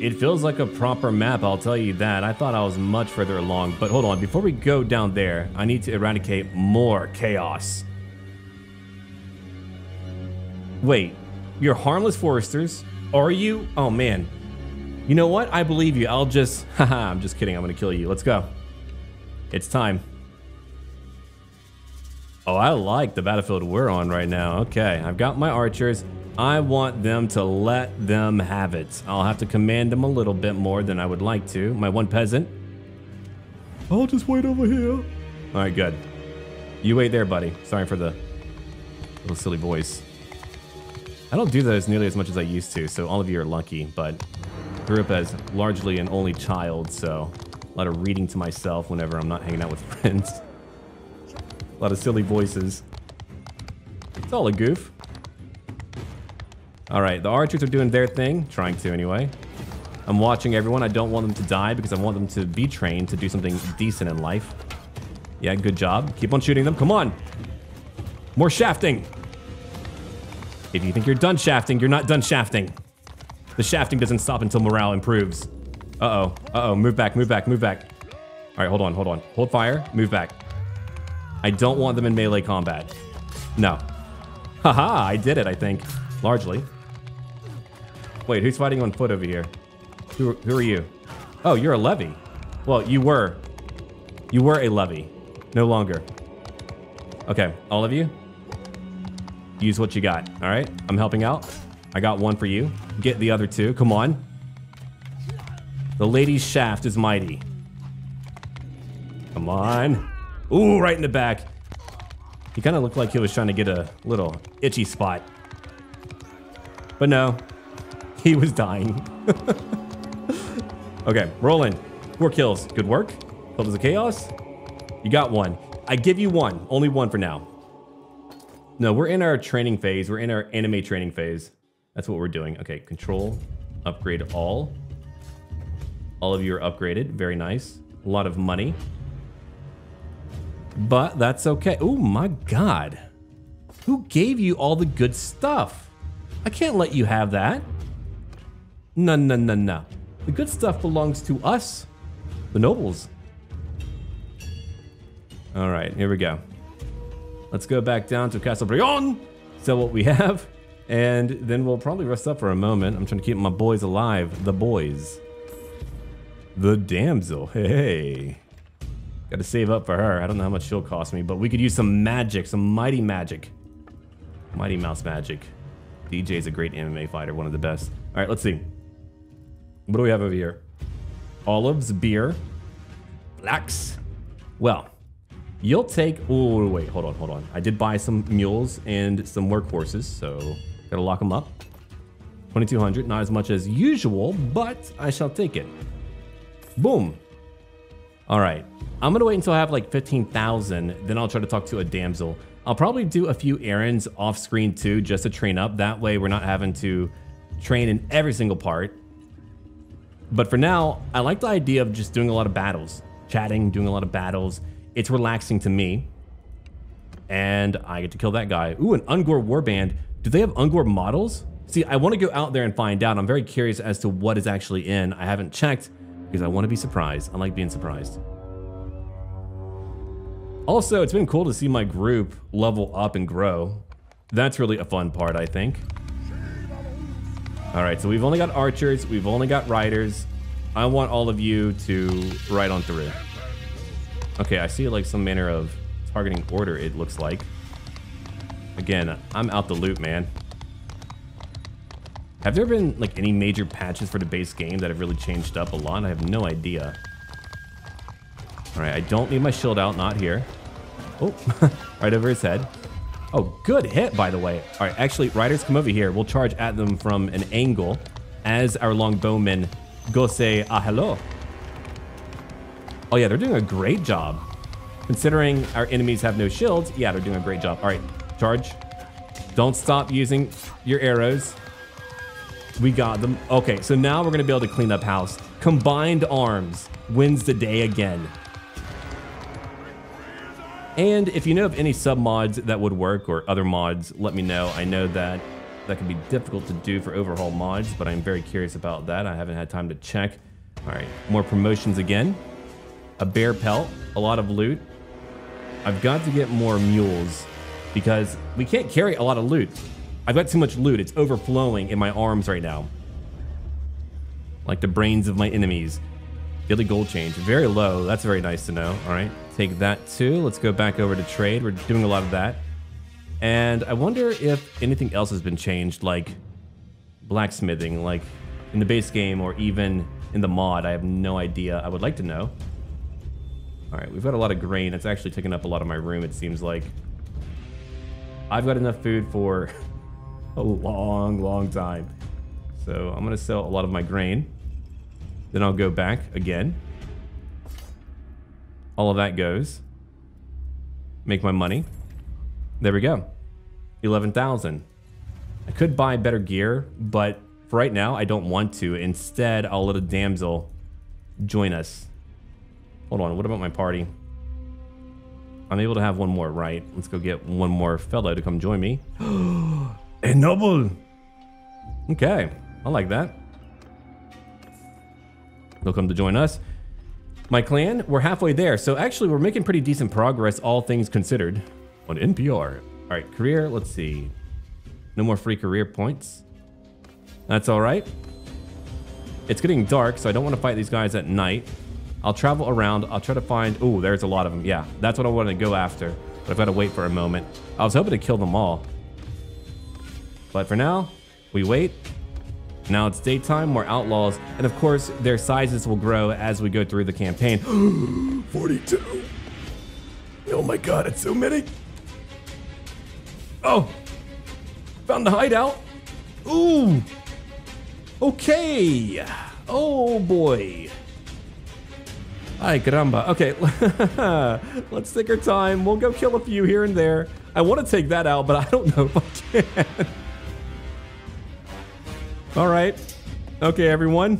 It feels like a proper map, I'll tell you that. I thought I was much further along, but hold on. Before we go down there, I need to eradicate more chaos. Wait, you're harmless foresters? Are you? Oh man. You know what? I believe you. I'll just... Haha, I'm just kidding. I'm going to kill you. Let's go. It's time. Oh, I like the battlefield we're on right now. Okay, I've got my archers. I want them to let them have it. I'll have to command them a little bit more than I would like to. My one peasant. I'll just wait over here. All right, good. You wait there, buddy. Sorry for the little silly voice. I don't do those nearly as much as I used to, so all of you are lucky, but... Grew up as largely an only child, so a lot of reading to myself whenever I'm not hanging out with friends. A lot of silly voices. It's all a goof. All right, the archers are doing their thing, trying to anyway. I'm watching everyone. I don't want them to die because I want them to be trained to do something decent in life. Yeah, good job. Keep on shooting them. Come on. More shafting. If you think you're done shafting, you're not done shafting. The shafting doesn't stop until morale improves. Uh-oh, uh-oh, move back, move back, move back. All right, hold on, hold on. Hold fire, move back. I don't want them in melee combat. No. Haha, I did it, I think, largely. Wait, who's fighting on foot over here? Who, who are you? Oh, you're a levy. Well, you were. You were a levy, no longer. Okay, all of you, use what you got, all right? I'm helping out. I got one for you. Get the other two. Come on. The lady's shaft is mighty. Come on. Ooh, right in the back. He kind of looked like he was trying to get a little itchy spot. But no, he was dying. Okay, Roland. Four kills. Good work. Builders of Chaos. You got one. I give you one. Only one for now. No, we're in our training phase. We're in our anime training phase. That's what we're doing. Okay, control, upgrade all. All of you are upgraded. Very nice. A lot of money. But that's okay. Oh my God. Who gave you all the good stuff? I can't let you have that. No, no, no, no. The good stuff belongs to us, the nobles. All right, here we go. Let's go back down to Castle Brion. Sell what we have. And then we'll probably rest up for a moment. I'm trying to keep my boys alive. The boys. The damsel. Hey. Got to save up for her. I don't know how much she'll cost me, but we could use some magic. Some mighty magic. Mighty mouse magic. D J's a great M M A fighter. One of the best. All right, let's see. What do we have over here? Olives, beer, flax. Well, you'll take... Oh, wait. Hold on, hold on. I did buy some mules and some workhorses, so... Gotta lock them up. twenty-two hundred, not as much as usual, but I shall take it. Boom. All right, I'm gonna wait until I have like fifteen thousand, then I'll try to talk to a damsel. I'll probably do a few errands off screen too, just to train up. That way we're not having to train in every single part. But for now, I like the idea of just doing a lot of battles, chatting, doing a lot of battles. It's relaxing to me. And I get to kill that guy. Ooh, an Ungor warband. Do they have Ungor models? See, I want to go out there and find out. I'm very curious as to what is actually in. I haven't checked because I want to be surprised. I like being surprised. Also, it's been cool to see my group level up and grow. That's really a fun part, I think. All right, so we've only got archers. We've only got riders. I want all of you to ride on through. Okay, I see like some manner of targeting order, it looks like. Again, I'm out the loot, man. Have there been like any major patches for the base game that have really changed up a lot? I have no idea. All right, I don't need my shield out, not here. Oh, right over his head. Oh, good hit, by the way. All right, actually, riders, come over here. We'll charge at them from an angle as our longbowmen go say, ah, hello. Oh yeah, they're doing a great job. Considering our enemies have no shields, yeah, they're doing a great job. All right, charge. Don't stop using your arrows. We got them. Okay, so now we're gonna be able to clean up house. Combined arms wins the day again. And if you know of any sub mods that would work or other mods, let me know. I know that that can be difficult to do for overhaul mods, but I'm very curious about that. I haven't had time to check. All right, more promotions again. A bear pelt, a lot of loot. I've got to get more mules because we can't carry a lot of loot. I've got too much loot. It's overflowing in my arms right now. Like the brains of my enemies. Daily gold change, very low. That's very nice to know. All right, take that too. Let's go back over to trade. We're doing a lot of that. And I wonder if anything else has been changed, like blacksmithing, like in the base game or even in the mod. I have no idea. I would like to know. All right, we've got a lot of grain. It's actually taking up a lot of my room, it seems like. I've got enough food for a long, long time. So I'm gonna sell a lot of my grain. Then I'll go back again. All of that goes. Make my money. There we go. eleven thousand. I could buy better gear, but for right now, I don't want to. Instead, I'll let a damsel join us. Hold on, what about my party? I'm able to have one more, right? Let's go get one more fellow to come join me. A noble! Okay, I like that. They'll come to join us. My clan, we're halfway there. So actually, we're making pretty decent progress, all things considered, on N P R. All right, career, let's see. No more free career points. That's all right. It's getting dark, so I don't want to fight these guys at night. I'll travel around. I'll try to find... Oh, there's a lot of them. Yeah, that's what I want to go after. But I've got to wait for a moment. I was hoping to kill them all. But for now, we wait. Now it's daytime, more outlaws, and of course, their sizes will grow as we go through the campaign. forty-two. Oh my god, it's so many. Oh, found the hideout. Ooh. Okay. Oh boy. Ay, caramba. Okay, let's take our time. We'll go kill a few here and there. I want to take that out, but I don't know if I can. All right. Okay, everyone.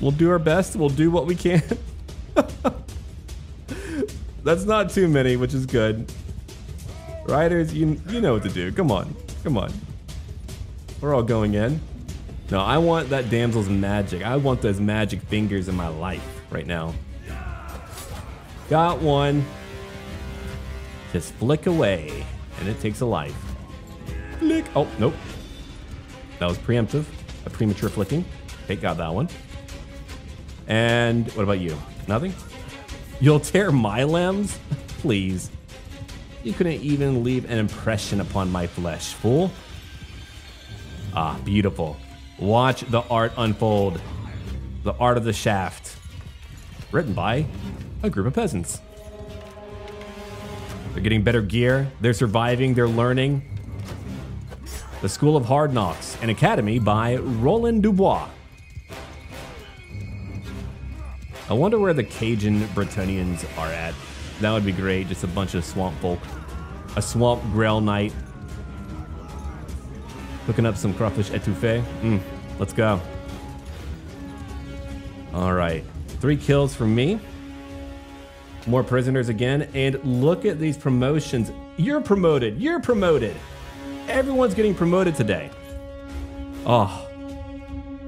We'll do our best. We'll do what we can. That's not too many, which is good. Riders, you, you know what to do. Come on. Come on. We're all going in. No, I want that damsel's magic. I want those magic fingers in my life right now. Got one. Just flick away, and it takes a life. Flick. Oh, nope. That was preemptive, a premature flicking. Okay, got that one. And what about you? Nothing? You'll tear my limbs? Please. You couldn't even leave an impression upon my flesh, fool. Ah, beautiful. Watch the art unfold. The art of the shaft. Written by a group of peasants. They're getting better gear. They're surviving. They're learning. The School of Hard Knocks, an academy by Roland Dubois. I wonder where the Cajun Bretonnians are at. That would be great, just a bunch of swamp folk. A swamp Grail Knight. Hooking up some crawfish etouffee. Mm, let's go. All right, three kills from me. More prisoners again, and look at these promotions. You're promoted, you're promoted. Everyone's getting promoted today. Oh,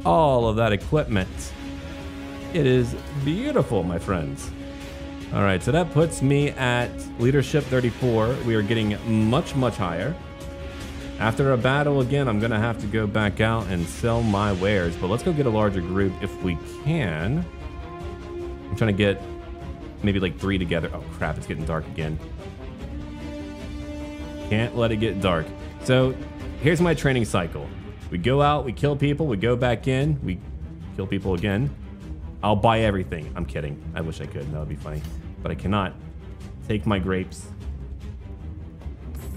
all of that equipment. It is beautiful, my friends. All right, so that puts me at leadership thirty-four. We are getting much, much higher. After a battle again, I'm gonna have to go back out and sell my wares, but let's go get a larger group if we can. I'm trying to get maybe like three together. Oh crap, it's getting dark again. Can't let it get dark. So here's my training cycle. We go out, we kill people, we go back in, we kill people again. I'll buy everything. I'm kidding. I wish I could. That would be funny. But I cannot. Take my grapes.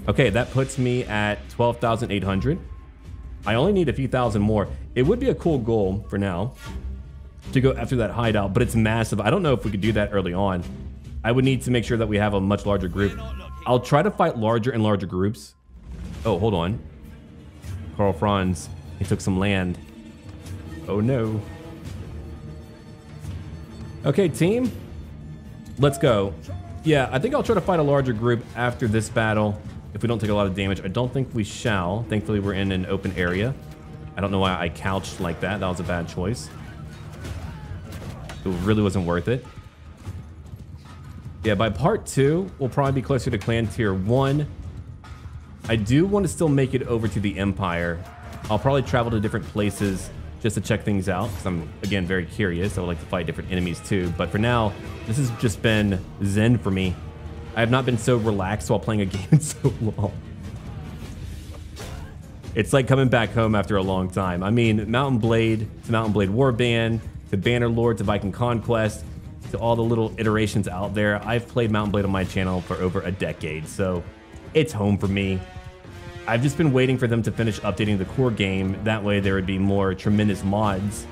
Okay, that puts me at twelve thousand eight hundred. I only need a few thousand more. It would be a cool goal for now to go after that hideout, but it's massive. I don't know if we could do that early on. I would need to make sure that we have a much larger group. I'll try to fight larger and larger groups. Oh, hold on. Carl Franz, he took some land. Oh no. Okay, team, let's go. Yeah, I think I'll try to fight a larger group after this battle if we don't take a lot of damage. I don't think we shall. Thankfully, we're in an open area. I don't know why I couched like that. That was a bad choice. It really wasn't worth it. Yeah, by part two, we'll probably be closer to clan tier one. I do want to still make it over to the Empire. I'll probably travel to different places just to check things out, because I'm, again, very curious. I would like to fight different enemies too, but for now, this has just been zen for me. I have not been so relaxed while playing a game in so long. It's like coming back home after a long time. I mean, Mount and Blade to Mount and Blade Warband, to Bannerlord, to Viking Conquest, to all the little iterations out there. I've played Mount and Blade on my channel for over a decade, so it's home for me. I've just been waiting for them to finish updating the core game. That way there would be more tremendous mods,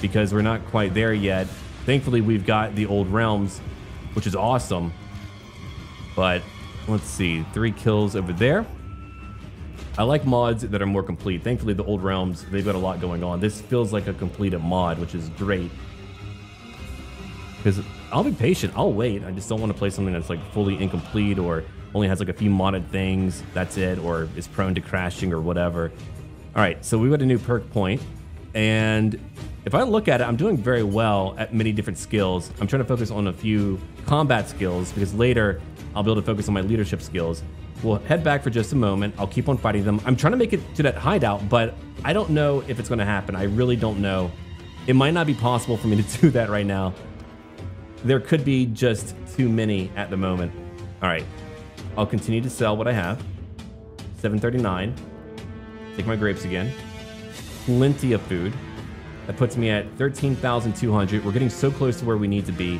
because we're not quite there yet. Thankfully, we've got The Old Realms, which is awesome. But let's see, three kills over there. I like mods that are more complete. Thankfully, The Old Realms, they've got a lot going on. This feels like a completed mod, which is great. Because I'll be patient, I'll wait. I just don't want to play something that's like fully incomplete or only has like a few modded things, that's it, or is prone to crashing or whatever. All right, so we got a new perk point, and if I look at it, I'm doing very well at many different skills. I'm trying to focus on a few combat skills, because later I'll be able to focus on my leadership skills. We'll head back for just a moment. I'll keep on fighting them. I'm trying to make it to that hideout, but I don't know if it's gonna happen. I really don't know. It might not be possible for me to do that right now. There could be just too many at the moment. All right. I'll continue to sell what I have. seven thirty-nine. Take my grapes again. Plenty of food. That puts me at thirteen thousand two hundred. We're getting so close to where we need to be.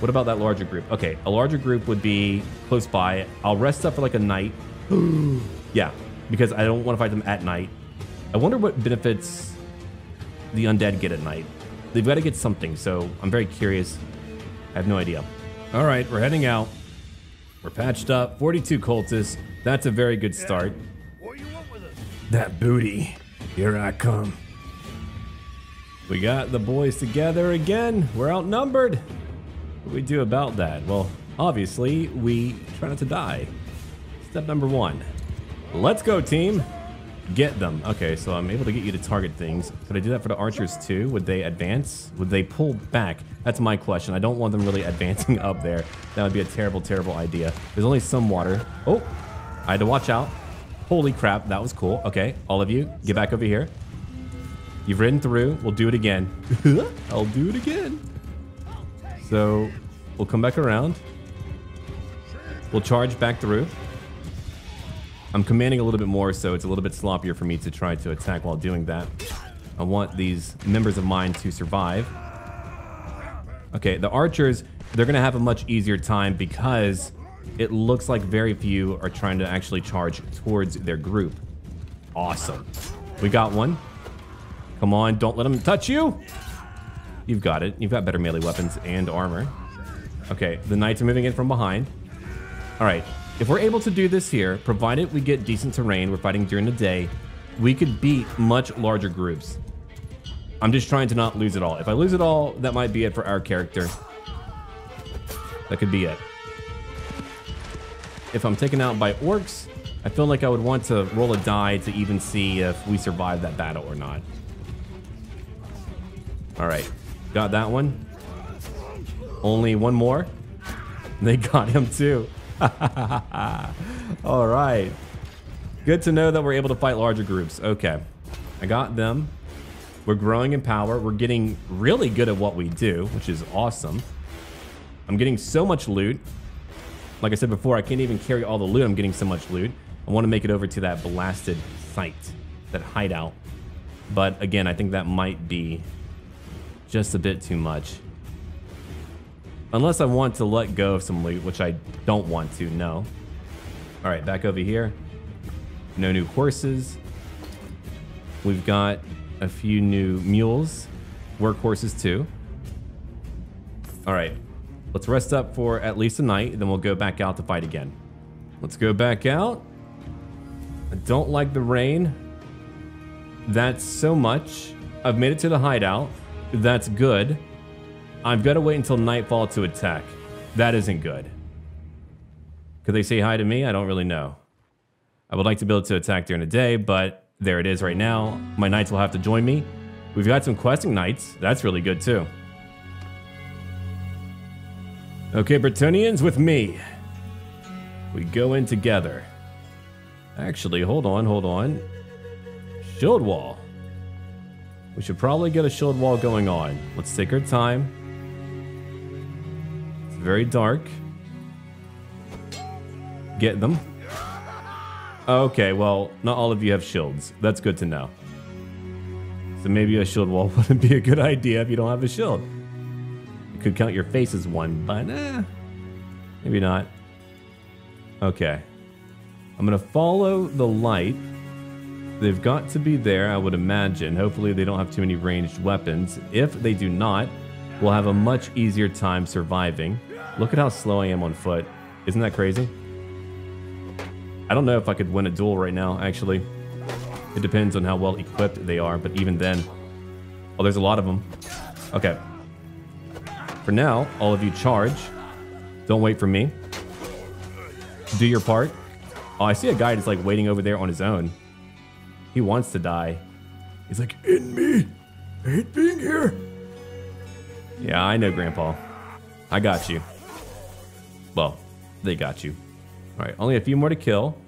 What about that larger group? Okay, a larger group would be close by. I'll rest up for like a night. Yeah, because I don't want to fight them at night. I wonder what benefits the undead get at night. They've got to get something, so I'm very curious. I have no idea. All right, we're heading out. We're patched up, forty-two cultists. That's a very good start. What you want with us? That booty, here I come. We got the boys together again. We're outnumbered. What do we do about that? Well, obviously, we try not to die. Step number one. Let's go, team. Get them. Okay, so I'm able to get you to target things. Could I do that for the archers too? Would they advance? Would they pull back? That's my question. I don't want them really advancing up there. That would be a terrible, terrible idea. There's only some water. Oh, I had to watch out. Holy crap, that was cool. Okay, all of you, get back over here. You've ridden through. We'll do it again. I'll do it again. So we'll come back around. We'll charge back through. I'm commanding a little bit more, so it's a little bit sloppier for me to try to attack while doing that. I want these members of mine to survive. Okay, the archers, they're going to have a much easier time because it looks like very few are trying to actually charge towards their group. Awesome. We got one. Come on, don't let them touch you. You've got it. You've got better melee weapons and armor. Okay, the knights are moving in from behind. All right, if we're able to do this here, provided we get decent terrain, we're fighting during the day, we could beat much larger groups. I'm just trying to not lose it all. If I lose it all, that might be it for our character. That could be it. If I'm taken out by orcs, I feel like I would want to roll a die to even see if we survive that battle or not. All right, got that one. Only one more. They got him too. All right. Good to know that we're able to fight larger groups. Okay, I got them. We're growing in power. We're getting really good at what we do, which is awesome. I'm getting so much loot. Like I said before, I can't even carry all the loot. I'm getting so much loot. I want to make it over to that blasted site, that hideout. But again, I think that might be just a bit too much. Unless I want to let go of some loot, which I don't want to, no. All right, back over here. No new horses. We've got a few new mules. Workhorses too. All right. Let's rest up for at least a night, then we'll go back out to fight again. Let's go back out. I don't like the rain. That's so much. I've made it to the hideout. That's good. I've got to wait until nightfall to attack. That isn't good. Could they say hi to me? I don't really know. I would like to be able to attack during the day, but there it is right now. My knights will have to join me. We've got some questing knights. That's really good too. Okay, Bretonnians, with me. We go in together. Actually, hold on, hold on. Shield wall. We should probably get a shield wall going on. Let's take our time. It's very dark. Get them. Okay, well, not all of you have shields. That's good to know. So maybe a shield wall wouldn't be a good idea if you don't have a shield. Could count your face as one, but eh, maybe not. Okay, I'm gonna follow the light. They've got to be there, I would imagine. Hopefully they don't have too many ranged weapons. If they do not, we'll have a much easier time surviving. Look at how slow I am on foot. Isn't that crazy? I don't know if I could win a duel right now, actually. It depends on how well equipped they are, but even then, oh, there's a lot of them. Okay. For now, all of you charge. Don't wait for me. Do your part. Oh, I see a guy that's like waiting over there on his own. He wants to die. He's like, in me. I hate being here. Yeah, I know, Grandpa. I got you. Well, they got you. All right, only a few more to kill.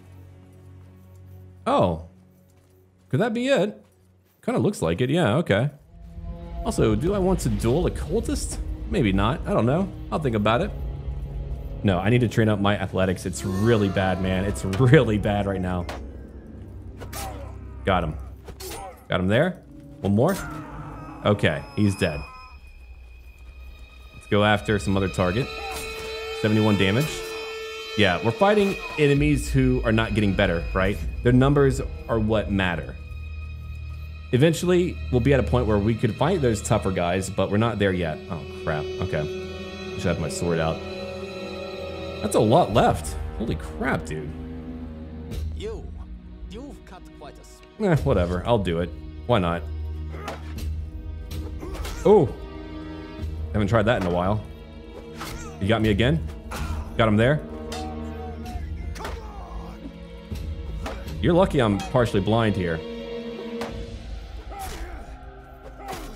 Oh, could that be it? Kind of looks like it. Yeah, okay. Also, do I want to duel a cultist? Maybe not. I don't know. I'll think about it. No, I need to train up my athletics. It's really bad, man. It's really bad right now. Got him. Got him there. One more. Okay, he's dead. Let's go after some other target. seventy-one damage. Yeah, we're fighting enemies who are not getting better, right? Their numbers are what matter. Eventually, we'll be at a point where we could fight those tougher guys, but we're not there yet. Oh, crap. Okay. I should have my sword out. That's a lot left. Holy crap, dude. You, you've cut quite a... Eh, whatever. I'll do it. Why not? Oh! Haven't tried that in a while. You got me again? Got him there? You're lucky I'm partially blind here.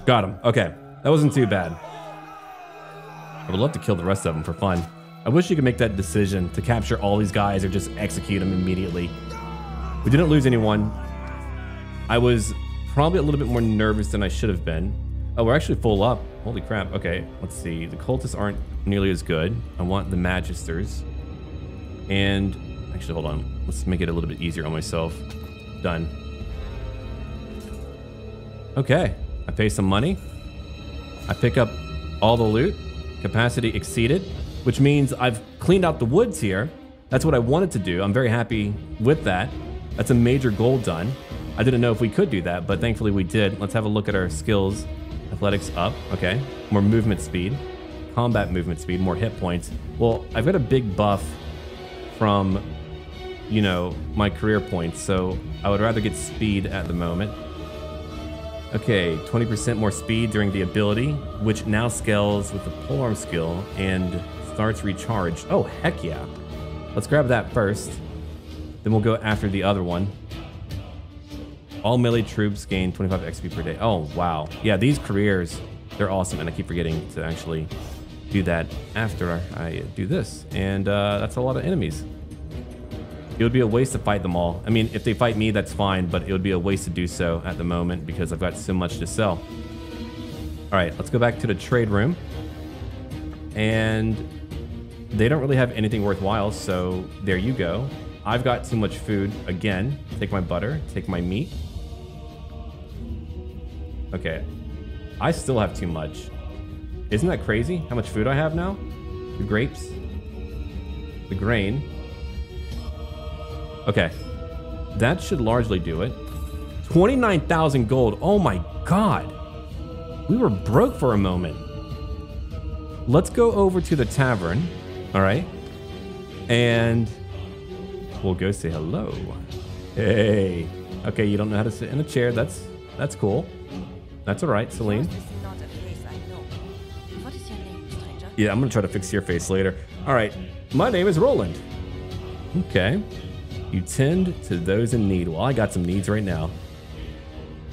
Got him. Okay. That wasn't too bad. I would love to kill the rest of them for fun. I wish you could make that decision to capture all these guys or just execute them immediately. We didn't lose anyone. I was probably a little bit more nervous than I should have been. Oh, we're actually full up. Holy crap. Okay. Let's see. The cultists aren't nearly as good. I want the magisters. And actually, hold on. Let's make it a little bit easier on myself. Done. Okay. I pay some money. I pick up all the loot. Capacity exceeded, which means I've cleaned out the woods here. That's what I wanted to do. I'm very happy with that. That's a major goal done. I didn't know if we could do that, but thankfully we did. Let's have a look at our skills. Athletics up. Okay. More movement speed. Combat movement speed. More hit points. Well, I've got a big buff from, you know, my career points, so I would rather get speed at the moment. Okay, twenty percent more speed during the ability, which now scales with the polearm skill and starts recharged. Oh, heck yeah. Let's grab that first. Then we'll go after the other one. All melee troops gain twenty-five X P per day. Oh, wow. Yeah, these careers, they're awesome. And I keep forgetting to actually do that after I do this. And uh, that's a lot of enemies. It would be a waste to fight them all. I mean, if they fight me, that's fine, but it would be a waste to do so at the moment because I've got so much to sell. All right, let's go back to the trade room. And they don't really have anything worthwhile, so there you go. I've got too much food again. Take my butter, take my meat. Okay, I still have too much. Isn't that crazy how much food I have now? The grapes, the grain. Okay, that should largely do it. twenty-nine thousand gold, oh my God. We were broke for a moment. Let's go over to the tavern, all right? And we'll go say hello. Hey, okay, you don't know how to sit in a chair. That's, that's cool. That's all right, Celine. What is your name, stranger? Yeah, I'm gonna try to fix your face later. All right, my name is Roland. Okay. You tend to those in need. Well, I got some needs right now.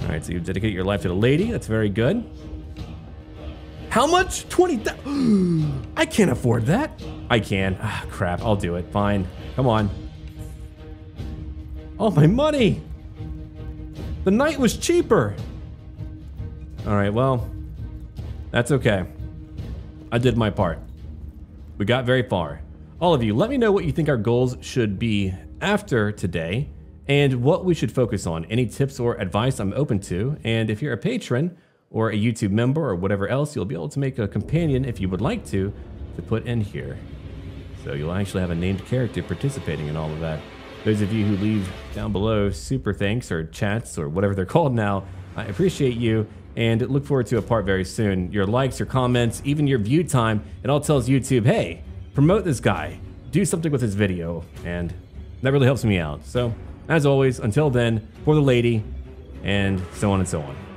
All right, so you dedicate your life to the lady. That's very good. How much? twenty thousand. I can't afford that. I can. Ah, crap. I'll do it. Fine. Come on. Oh, my money. The night was cheaper. All right, well, that's okay. I did my part. We got very far. All of you, let me know what you think our goals should be after today and what we should focus on. Any tips or advice I'm open to. And if you're a patron or a YouTube member or whatever else, you'll be able to make a companion if you would like to, to put in here. So you'll actually have a named character participating in all of that. Those of you who leave down below super thanks or chats or whatever they're called now, I appreciate you and look forward to a part very soon. Your likes, your comments, even your view time, it all tells YouTube, hey, promote this guy, do something with his video, and that really helps me out. So, as always, until then, for the lady, and so on and so on.